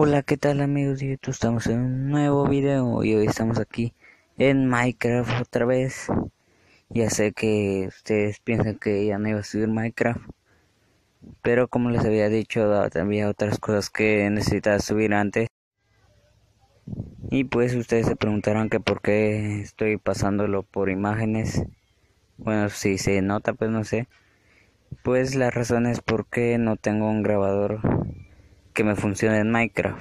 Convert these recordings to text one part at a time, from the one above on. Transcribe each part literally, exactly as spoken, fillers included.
Hola, ¿qué tal amigos de YouTube? Estamos en un nuevo video y hoy estamos aquí en Minecraft otra vez. Ya sé que ustedes piensan que ya no iba a subir Minecraft, pero como les había dicho, había otras cosas que necesitaba subir antes. Y pues ustedes se preguntarán que por qué estoy pasándolo por imágenes. Bueno, si se nota, pues no sé. Pues la razón es porque no tengo un grabador que me funcione en Minecraft,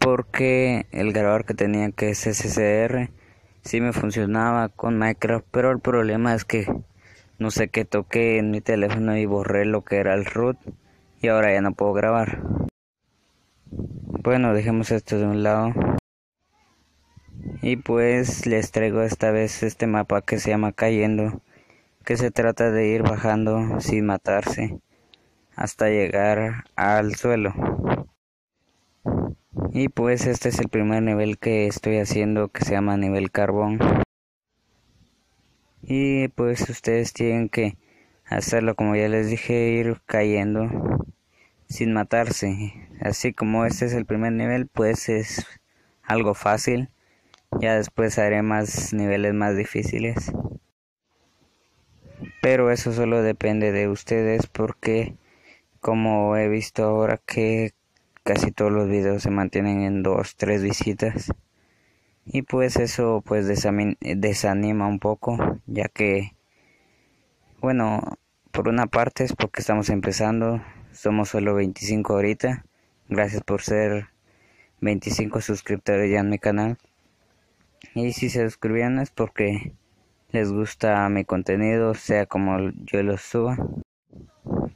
porque el grabador que tenía, que es S S R, sí me funcionaba con Minecraft, pero el problema es que no sé qué toqué en mi teléfono y borré lo que era el root y ahora ya no puedo grabar. Bueno, dejemos esto de un lado y pues les traigo esta vez este mapa que se llama Cayendo, que se trata de ir bajando sin matarse hasta llegar al suelo. Y pues este es el primer nivel que estoy haciendo, que se llama nivel carbón, y pues ustedes tienen que hacerlo, como ya les dije, ir cayendo sin matarse. Así como este es el primer nivel, pues es algo fácil. Ya después haré más niveles más difíciles, pero eso solo depende de ustedes, porque como he visto ahora que casi todos los videos se mantienen en dos, tres visitas, y pues eso pues desanima un poco, ya que bueno, por una parte es porque estamos empezando, somos solo veinticinco ahorita. Gracias por ser veinticinco suscriptores ya en mi canal, y si se suscribieron es porque les gusta mi contenido, sea como yo los suba.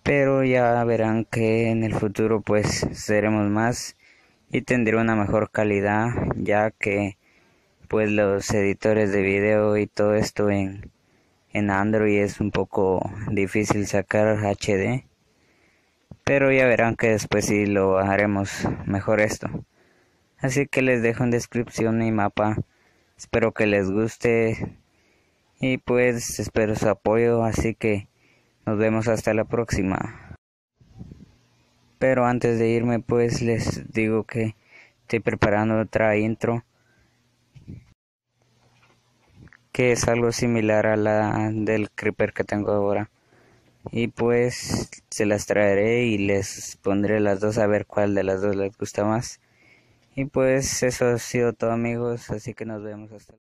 Pero ya verán que en el futuro pues seremos más y tendré una mejor calidad, ya que pues los editores de video y todo esto en, en Android es un poco difícil sacar H D. Pero ya verán que después sí lo haremos mejor esto. Así que les dejo en descripción mi mapa. Espero que les guste y pues espero su apoyo, así que nos vemos hasta la próxima. Pero antes de irme pues les digo que estoy preparando otra intro, que es algo similar a la del Creeper que tengo ahora, y pues se las traeré y les pondré las dos a ver cuál de las dos les gusta más. Y pues eso ha sido todo amigos, así que nos vemos hasta la próxima.